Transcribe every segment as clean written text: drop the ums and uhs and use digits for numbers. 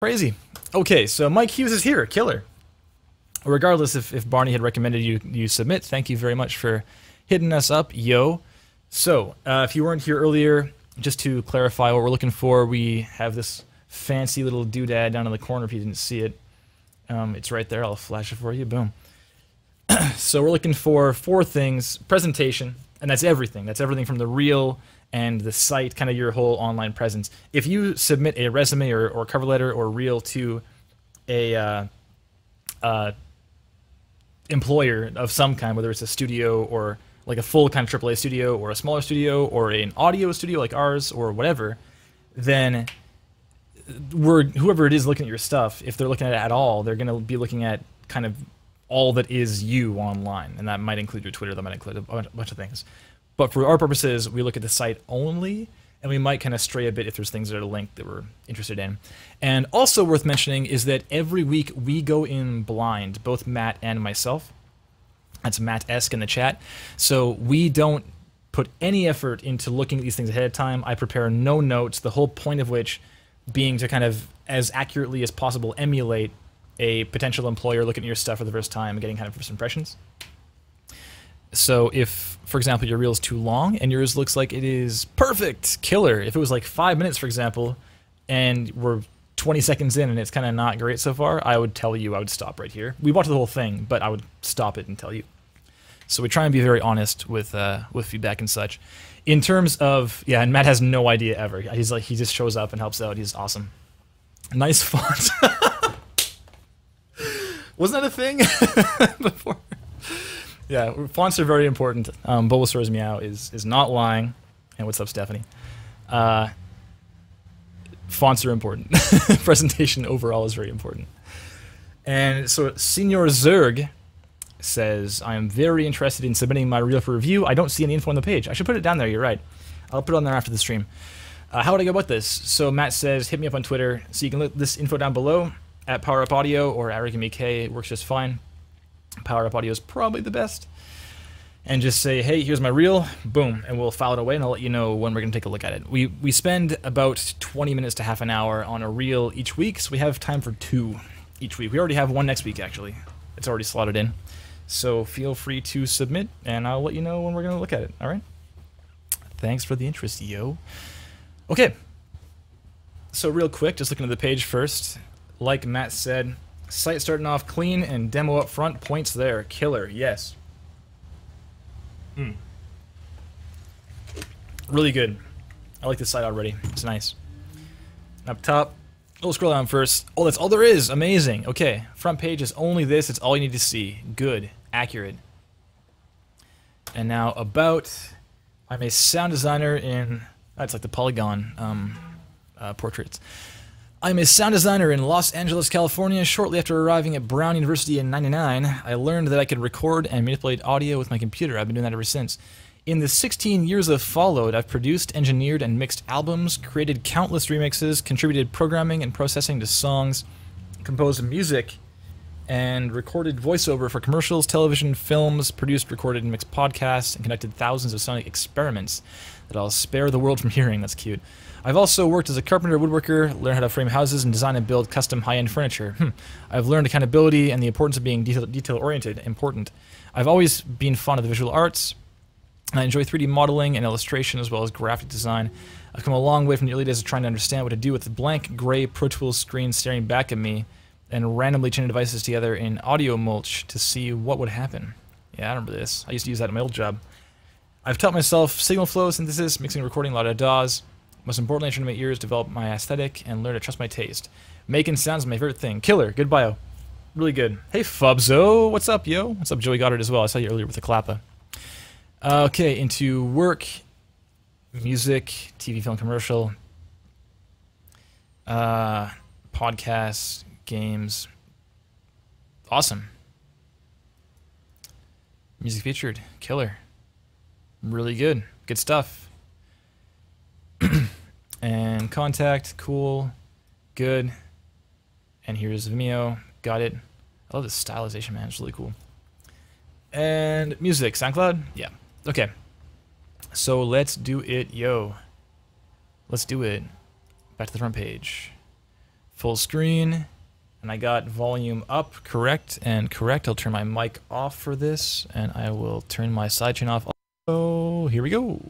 Crazy. Okay, so Mike Hughes is here, killer. Regardless if Barney had recommended you submit, thank you very much for hitting us up, yo. So, if you weren't here earlier, just to clarify what we're looking for, we have this fancy little doodad down in the corner if you didn't see it. It's right there, I'll flash it for you, boom. So we're looking for four things: presentation, and that's everything. That's everything from the reel and the site, kind of your whole online presence. If you submit a resume or cover letter or reel to a employer of some kind, whether it's a studio or like a full kind of AAA studio or a smaller studio or an audio studio like ours or whatever, then whoever it is looking at your stuff, if they're looking at it at all, they're going to be looking at kind of all that is you online, and that might include your Twitter, that might include a bunch of things. But for our purposes, we look at the site only, and we might kind of stray a bit if there's things that are linked that we're interested in. And also worth mentioning is that every week we go in blind, both Matt and myself. That's Matt-esque in the chat. So we don't put any effort into looking at these things ahead of time. I prepare no notes, the whole point of which being to kind of, as accurately as possible, emulate a potential employer looking at your stuff for the first time and getting kind of first impressions. So if, for example, your reel is too long and yours looks like it is perfect, killer. If it was like 5 minutes, for example, and we're 20 seconds in and it's kind of not great so far, I would tell you I would stop right here. We watched the whole thing, but I would stop it and tell you. So we try and be very honest with feedback and such. In terms of, yeah, and Matt has no idea ever. He's like, he just shows up and helps out. He's awesome. Nice font. Wasn't that a thing before? Yeah, fonts are very important. Bulbasaur's meow is not lying. And what's up, Stephanie? Fonts are important. Presentation overall is very important. And so Senor Zerg says, I am very interested in submitting my reel for review. I don't see any info on the page. I should put it down there, you're right. I'll put it on there after the stream. How would I go about this? So Matt says, hit me up on Twitter. So you can look this info down below. At Power Up Audio or at regameyk works just fine. Power Up Audio is probably the best. And just say, hey, here's my reel, boom, and we'll file it away and I'll let you know when we're going to take a look at it. We spend about 20 minutes to half an hour on a reel each week, so we have time for two each week. We already have one next week, actually. It's already slotted in. So feel free to submit, and I'll let you know when we're going to look at it, all right? Thanks for the interest, yo. Okay. So real quick, just looking at the page first. Like Matt said, site starting off clean and demo up front, points there. Killer, yes. Mm. Really good. I like this site already. It's nice. Up top, we'll scroll down first. Oh, that's all there is. Amazing. Okay, front page is only this. It's all you need to see. Good. Accurate. And now about. I'm a sound designer in. That's like the polygon portraits. I'm a sound designer in Los Angeles, California. Shortly after arriving at Brown University in '99, I learned that I could record and manipulate audio with my computer. I've been doing that ever since. In the 16 years that followed, I've produced, engineered, and mixed albums, created countless remixes, contributed programming and processing to songs, composed music, and recorded voiceover for commercials, television, films, produced, recorded, and mixed podcasts, and conducted thousands of sonic experiments that I'll spare the world from hearing. That's cute. I've also worked as a carpenter, woodworker, learned how to frame houses and design and build custom high-end furniture. I've learned accountability and the importance of being detail-oriented, important. I've always been fond of the visual arts. I enjoy 3D modeling and illustration as well as graphic design. I've come a long way from the early days of trying to understand what to do with the blank gray Pro Tools screen staring back at me and randomly chaining devices together in audio mulch to see what would happen. Yeah, I remember this. I used to use that in my old job. I've taught myself signal flow, synthesis, mixing, recording, a lot of DAWs. Most importantly, I trained my ears, develop my aesthetic, and learn to trust my taste. Making sounds is my favorite thing. Killer, good bio. Really good. Hey, Fubzo, what's up, yo? What's up, Joey Goddard as well? I saw you earlier with the clappa. Okay, into work, music, TV, film, commercial, podcasts, games. Awesome. Music featured. Killer. Really good. Good stuff. And contact, cool, good, and here's Vimeo, got it. I love this stylization, man, it's really cool. And music, SoundCloud, yeah, okay. So let's do it, yo. Let's do it. Back to the front page. full screen, and I got volume up correct and correct. I'll turn my mic off for this, and I will turn my sidechain off. Oh, here we go.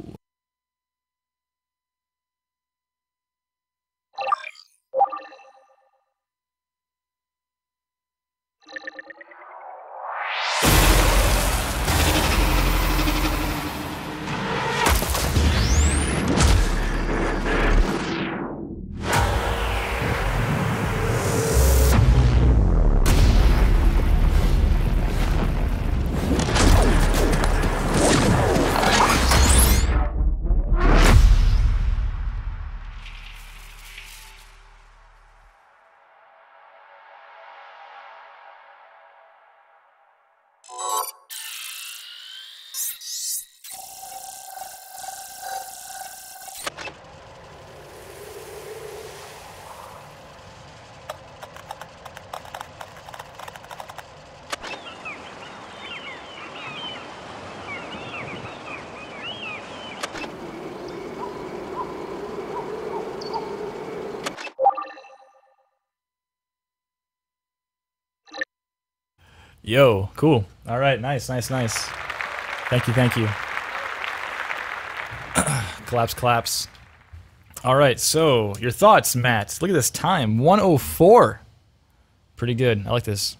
Yo, cool. All right, nice, nice, nice. Thank you, thank you. Claps, claps. All right, so your thoughts, Matt. Look at this time, 1:04. Pretty good, I like this.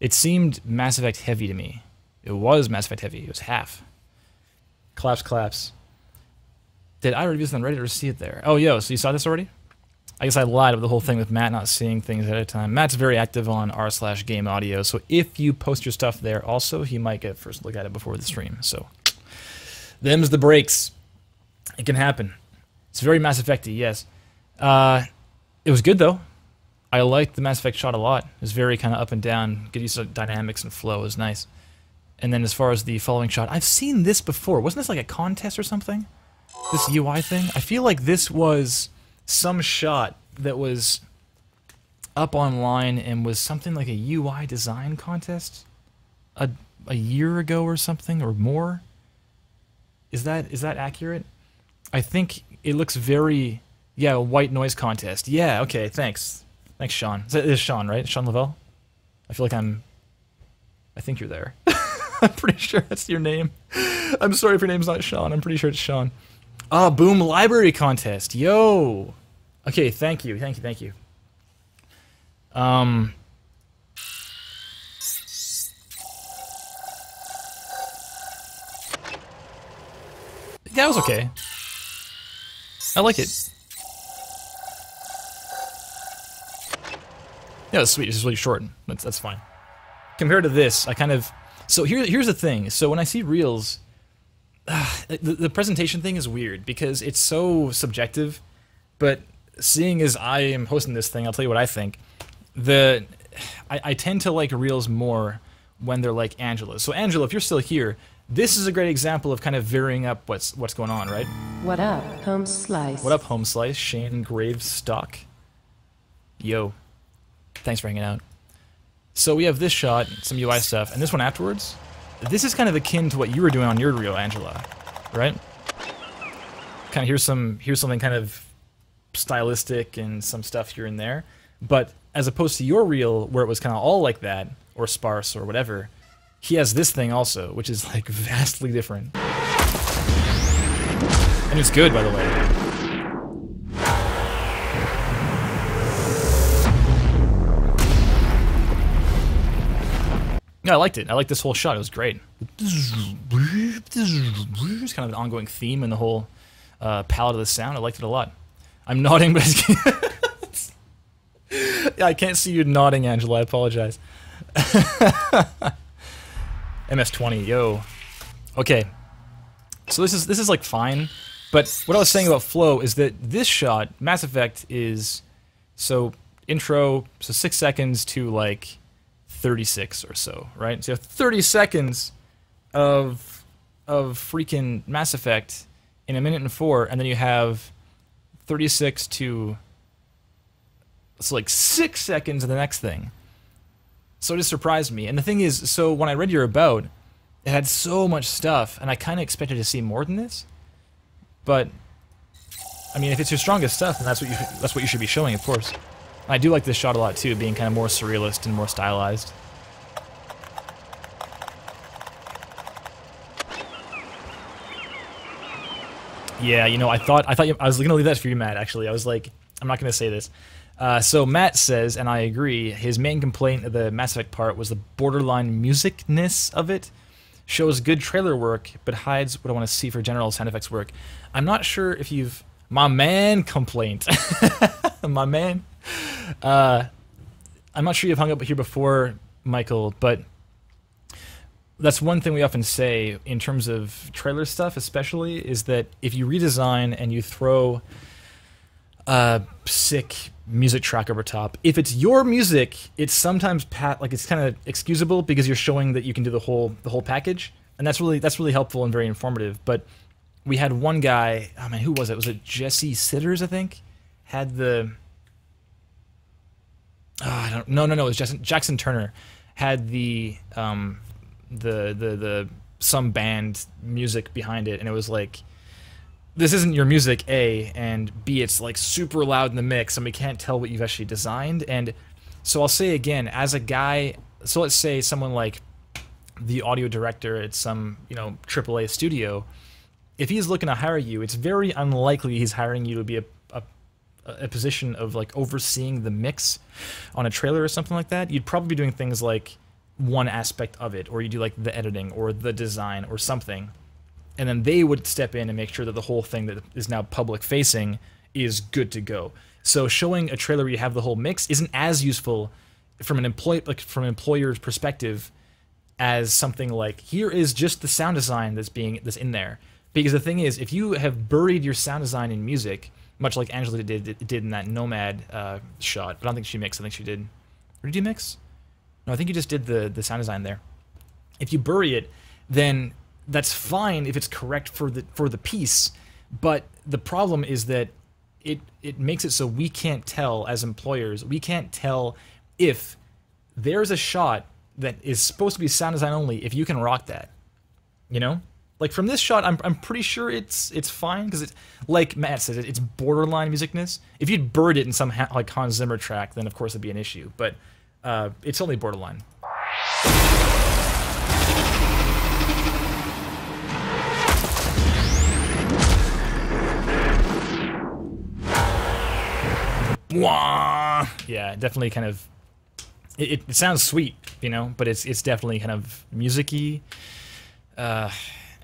It seemed Mass Effect heavy to me. It was Mass Effect heavy, it was half. Claps, claps. Did I review this on Reddit or see it there? Oh, yo, so you saw this already? I guess I lied about the whole thing with Matt not seeing things ahead of time. Matt's very active on r/game audio, so if you post your stuff there also, he might get a first look at it before the stream. So, them's the breaks. It can happen. It's very Mass Effect-y, yes. It was good, though. I liked the Mass Effect shot a lot. It was very kind of up and down. Good use of dynamics and flow. It was nice. And then as far as the following shot, I've seen this before. Wasn't this like a contest or something? This UI thing? I feel like this was some shot that was up online and was something like a UI design contest a year ago or something or more. Is that accurate? I think it looks very, yeah, a white noise contest. Yeah, okay, thanks. Thanks, Sean. It's Sean, right? Sean Lavelle? I feel like I think you're there. I'm pretty sure that's your name. I'm sorry if your name's not Sean. I'm pretty sure it's Sean. Ah, Boom Library contest, yo! Okay, thank you, thank you, thank you. That was okay. I like it. Yeah, it's sweet, it's just really short, that's fine. Compared to this, I kind of... So here's the thing, so when I see Reels, the presentation thing is weird because it's so subjective, but seeing as I am hosting this thing, I'll tell you what I think. I tend to like Reels more when they're like Angelo. So Angelo, if you're still here, this is a great example of kind of varying up what's going on, right? What up, Home Slice? What up, Home Slice? Shane Gravestock. Yo. Thanks for hanging out. So we have this shot, some UI stuff, and this one afterwards. This is kind of akin to what you were doing on your reel, Angela, right? Kind of here's something kind of stylistic and some stuff here and there, but as opposed to your reel where it was kind of all like that or sparse or whatever, he has this thing also, which is like vastly different, and it's good, by the way. No, I liked it. I liked this whole shot. It was great. It's kind of an ongoing theme in the whole palette of the sound. I liked it a lot. I'm nodding, but I can't see you nodding, Angela. I apologize. MS20, yo. Okay. So this is like fine, but what I was saying about flow is that this shot, Mass Effect, is so intro, so 6 seconds to like 36 or so, right? So you have 30 seconds of freaking Mass Effect in 1:04, and then you have 36 to, it's like 6 seconds of the next thing. So it just surprised me. And the thing is, so when I read your about, it had so much stuff, and I kind of expected to see more than this. But I mean, if it's your strongest stuff, then that's what you should be showing, of course. I do like this shot a lot too, being kind of more surrealist and more stylized. Yeah, you know, I was gonna leave that for you, Matt, actually. I was like, I'm not gonna say this. So Matt says, and I agree, his main complaint of the Mass Effect part was the borderline musicness of it. Shows good trailer work, but hides what I want to see for general sound effects work. I'm not sure if you've... My man complaint. My man. I'm not sure you've hung up here before, Michael, but that's one thing we often say in terms of trailer stuff especially, is that if you redesign and you throw a sick music track over top, if it's your music, it's sometimes it's kind of excusable because you're showing that you can do the whole package, and that's really helpful and very informative. But we had one guy, oh man, who was it? Was it Jesse Sitters, I think? Had the... Oh, I don't, no, it was Jackson Turner. Had the some band music behind it, and it was like, this isn't your music, A, and B, it's like super loud in the mix, and we can't tell what you've actually designed. And so I'll say again, as a guy, so let's say someone like the audio director at some, you know, AAA studio, if he's looking to hire you, it's very unlikely he's hiring you to be a position of like overseeing the mix on a trailer or something like that. You'd probably be doing things like one aspect of it, or you do like the editing or the design or something. And then they would step in and make sure that the whole thing that is now public-facing is good to go. So showing a trailer where you have the whole mix isn't as useful from an employer's perspective as something like, here is just the sound design that's in there. Because the thing is, if you have buried your sound design in music, much like Angelina did in that Nomad shot, but I don't think she mixed. I think she did. Or did you mix? No, I think you just did the sound design there. If you bury it, then that's fine if it's correct for the piece, but the problem is that it makes it so we can't tell as employers, we can't tell if there's a shot that is supposed to be sound design only, if you can rock that, you know? Like from this shot, I'm pretty sure it's fine, because it's, like Matt said, it's borderline musicness. If you'd bird it in some like Hans Zimmer track, then of course it'd be an issue, but it's only borderline. Wah! Yeah, definitely kind of. It sounds sweet, you know, but it's definitely kind of musicy,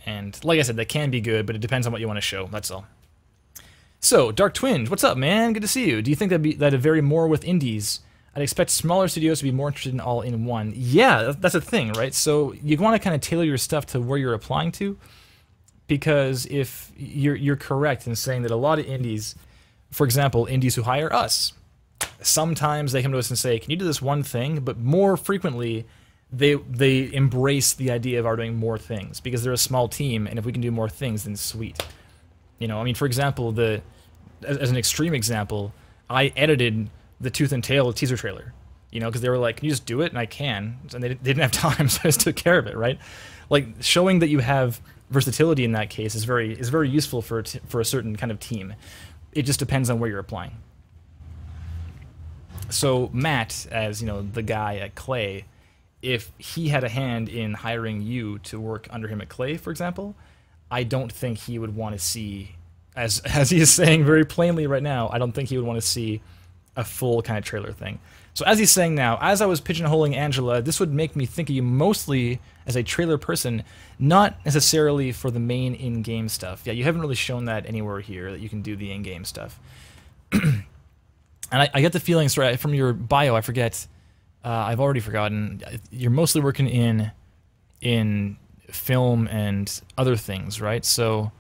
and like I said, that can be good, but it depends on what you want to show. That's all. So, Dark Twinge, what's up, man? Good to see you. Do you think that'd vary more with indies? I'd expect smaller studios to be more interested in all in one. Yeah, that's a thing, right? So you want to kind of tailor your stuff to where you're applying to, because if you're correct in saying that a lot of indies. For example, indies who hire us. Sometimes they come to us and say, can you do this one thing? But more frequently, they embrace the idea of our doing more things, because they're a small team, and if we can do more things, then sweet. You know, I mean, for example, as an extreme example, I edited the Tooth and Tail teaser trailer, you know, because they were like, can you just do it? And I can. And they didn't have time, so I just took care of it, right? Like, showing that you have versatility in that case is very useful for a certain kind of team. It just depends on where you're applying. So Matt, as you know, the guy at Clay, if he had a hand in hiring you to work under him at Clay, for example, I don't think he would want to see, as he is saying very plainly right now, I don't think he would want to see a full kind of trailer thing. So as he's saying now, as I was pigeonholing Angela, this would make me think of you mostly as a trailer person, not necessarily for the main in-game stuff. Yeah, you haven't really shown that anywhere here, that you can do the in-game stuff. And I get the feeling, sorry, from your bio, I forget, I've already forgotten, you're mostly working in film and other things, right? So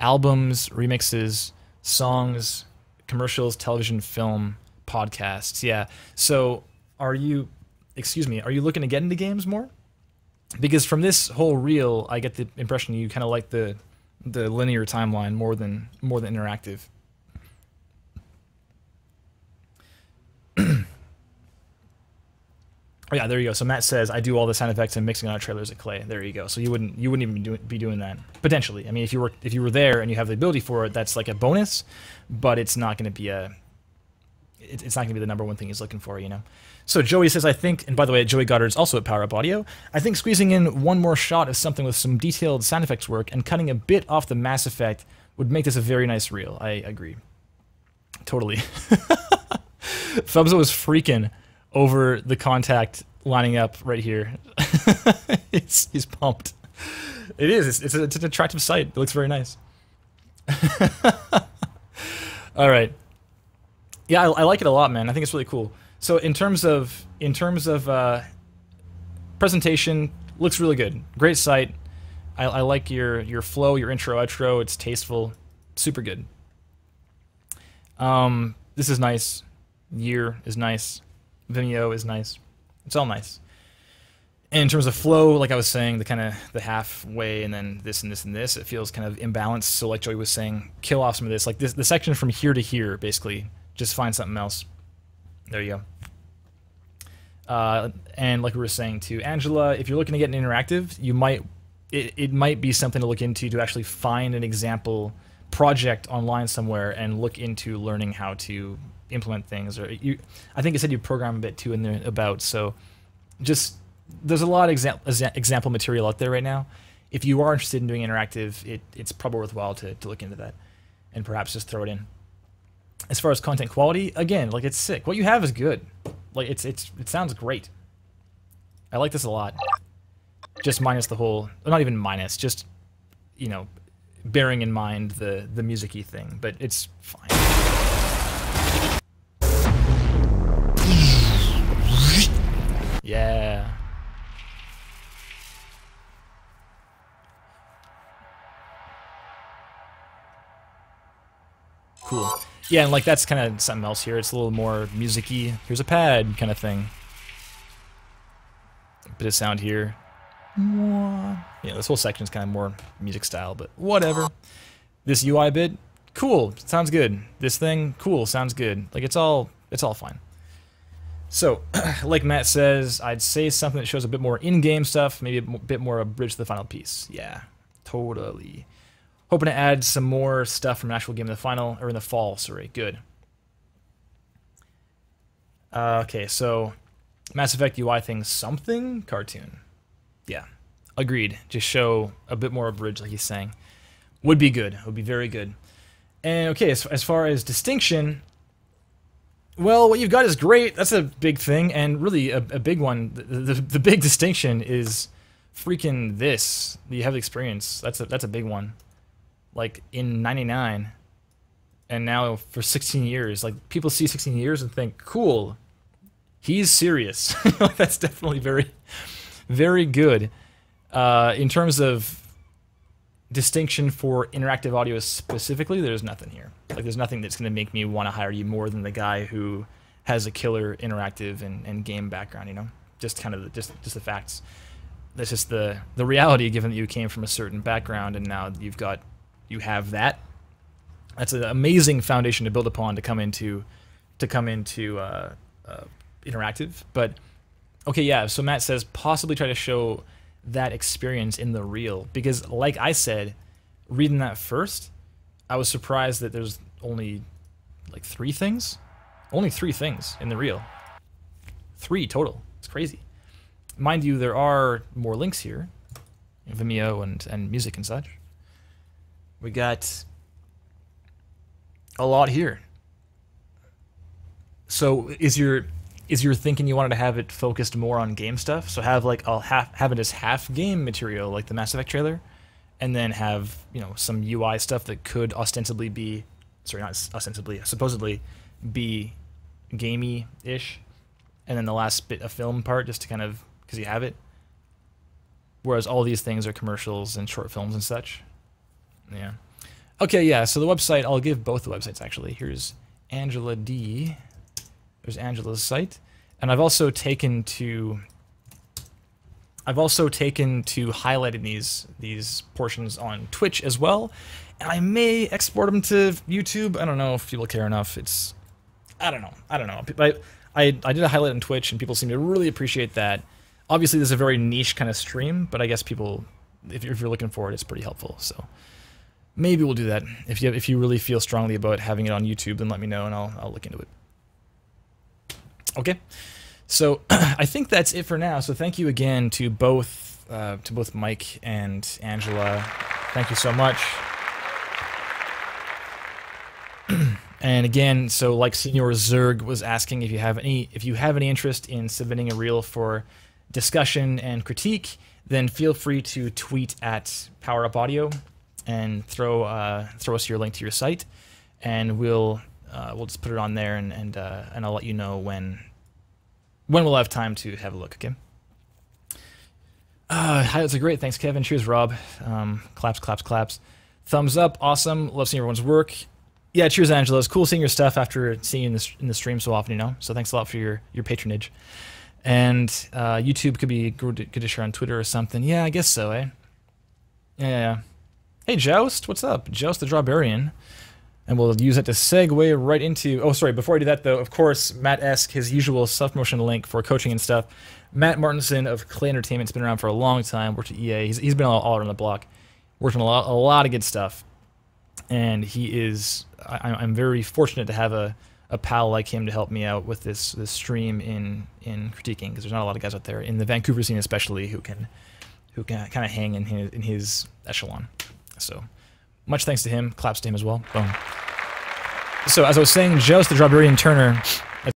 albums, remixes, songs, commercials, television, film, podcasts, yeah. So are you looking to get into games more? Because from this whole reel, I get the impression you kind of like the linear timeline more than interactive. Oh yeah, there you go. So Matt says, I do all the sound effects and mixing out trailers at Clay. There you go. So you wouldn't even be doing that potentially. I mean, if you were there and you have the ability for it, that's like a bonus, but it's not going to be a it's not going to be the number one thing he's looking for, you know? So Joey says, I think, and by the way, Joey Goddard is also at Power Up Audio, I think squeezing in one more shot of something with some detailed sound effects work and cutting a bit off the Mass Effect would make this a very nice reel. I agree. Totally. Fubza was freaking over the contact lining up right here. he's pumped. It is. It's an attractive sight. It looks very nice. All right. Yeah, I like it a lot, man. I think it's really cool. So in terms of presentation, looks really good. Great site. I like your flow, your intro, outro. It's tasteful. Super good. This is nice. Year is nice. Vimeo is nice. It's all nice. And in terms of flow, like I was saying, the kind of the halfway and then this and this and this, it feels kind of imbalanced. So like Joey was saying, kill off some of this. Like this, the section from here to here, basically, just find something else. There you go. And like we were saying to Angela, if you're looking to get an interactive, you might, it might be something to look into to actually find an example project online somewhere and look into learning how to implement things. Or you, I think it said you program a bit too in there about, so just... There's a lot of example material out there right now. If you are interested in doing interactive, it's probably worthwhile to look into that and perhaps just throw it in. As far as content quality, again, like it's sick. What you have is good. Like it sounds great. I like this a lot. Just minus the whole, not even minus, just, you know, bearing in mind the music-y thing, but it's fine. Yeah. Cool. Yeah, and like that's kind of something else here. It's a little more music-y. Here's a pad kind of thing. A bit of sound here. Yeah, this whole section is kind of more music style, but whatever. This UI bit, cool. Sounds good. This thing, cool. Sounds good. Like it's all fine. So, like Matt says, I'd say something that shows a bit more in-game stuff, maybe a bit more a bridge to the final piece. Yeah, totally. Hoping to add some more stuff from an actual game in the final, or in the fall, sorry, good. Okay, so Mass Effect UI thing, something? Cartoon. Yeah, agreed. Just show a bit more abridged, like he's saying. Would be good, would be very good. And okay, as far as distinction, well, what you've got is great, that's a big thing, and really a big one, the big distinction is freaking this. You have the experience, that's a big one. Like in '99 and now for 16 years, like people see 16 years and think, cool, he's serious. That's definitely very, very good. In terms of distinction for interactive audio specifically, there's nothing here. Like there's nothing that's going to make me want to hire you more than the guy who has a killer interactive and game background, you know, just kind of just the facts. That's just the reality, given that you came from a certain background and now you've got, you have that. That's an amazing foundation to build upon to come into interactive. But okay, yeah. So Matt says possibly try to show that experience in the reel, because like I said, reading that first, I was surprised that there's only like three things in the reel. 3 total. It's crazy. Mind you, there are more links here, Vimeo and music and such. We got a lot here. So is your thinking you wanted to have it focused more on game stuff? So have like have it as half game material, like the Mass Effect trailer, and then have, you know, some UI stuff that could ostensibly be, sorry, not ostensibly, supposedly be gamey-ish, and then the last bit of film part just to kind of, because you have it. Whereas all these things are commercials and short films and such. Yeah. Okay, yeah, so the website, I'll give both the websites actually. Here's Angela D. There's Angela's site. And I've also taken to highlighting these portions on Twitch as well. And I may export them to YouTube. I don't know if people care enough. It's, I don't know. I did a highlight on Twitch and people seem to really appreciate that. Obviously there's a very niche kind of stream, but I guess people, if you're looking for it, it's pretty helpful, so. Maybe we'll do that. If you really feel strongly about having it on YouTube, then let me know and I'll look into it. Okay, so I think that's it for now. So thank you again to both Mike and Angela. Thank you so much. And again, so like Senor Zerg was asking, if you have any interest in submitting a reel for discussion and critique, then feel free to tweet at Power Up Audio and throw throw us your link to your site, and we'll just put it on there, and I'll let you know when we'll have time to have a look. Okay. That's a great. Thanks, Kevin. Cheers, Rob. Claps, claps, claps. Thumbs up. Awesome. Love seeing everyone's work. Yeah, cheers, Angela. It's cool seeing your stuff after seeing you in the stream so often, you know. So thanks a lot for your patronage. And YouTube could be good to share on Twitter or something. Yeah, I guess so, eh? Yeah. Hey, Joust, what's up? Joust the Draw-Barian. And we'll use that to segue right into... Oh, sorry, before I do that, though, of course, Matt-esque, his usual self-promotion link for coaching and stuff. Matt Martinson of Clay Entertainment has been around for a long time, worked at EA. He's been all around the block, worked on a lot of good stuff. And he is... I'm very fortunate to have a pal like him to help me out with this stream in critiquing, because there's not a lot of guys out there in the Vancouver scene especially who can kind of hang in his echelon. So much thanks to him. Claps to him as well. Boom. So as I was saying, Joust the Draw-Barian Turner